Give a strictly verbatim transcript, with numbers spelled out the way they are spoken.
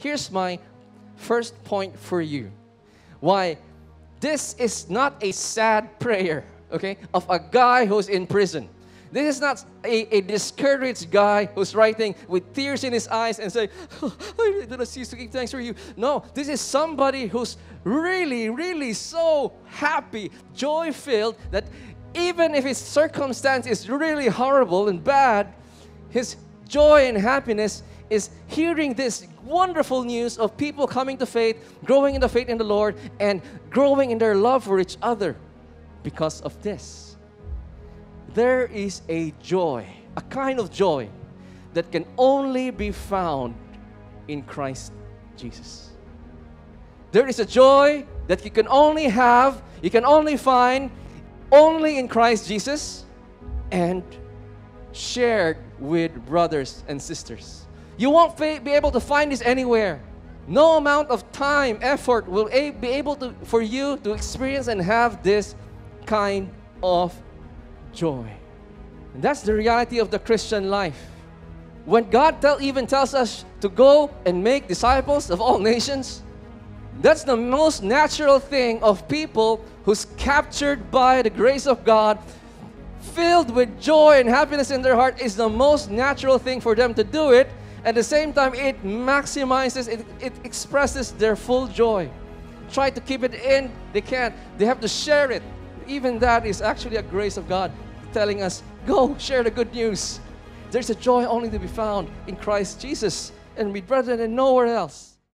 Here's my first point for you. Why this is not a sad prayer, okay, of a guy who's in prison. This is not a, a discouraged guy who's writing with tears in his eyes and saying, oh, I really don't cease to give thanks for you. No, this is somebody who's really, really so happy, joy-filled, that even if his circumstance is really horrible and bad, his joy and happiness is hearing this wonderful news of people coming to faith, growing in the faith in the Lord, and growing in their love for each other because of this. There is a joy, a kind of joy that can only be found in Christ Jesus. There is a joy that you can only have, you can only find, only in Christ Jesus and shared with brothers and sisters. You won't be able to find this anywhere. No amount of time, effort will be able to, for you to experience and have this kind of joy. Joy. And that's the reality of the Christian life. When God tell, even tells us to go and make disciples of all nations, that's the most natural thing of people who's captured by the grace of God, filled with joy and happiness in their heart, is the most natural thing for them to do it. At the same time, it maximizes, it, it expresses their full joy. Try to keep it in, they can't. They have to share it. Even that is actually a grace of God telling us, go share the good news. There's a joy only to be found in Christ Jesus and with brethren and nowhere else.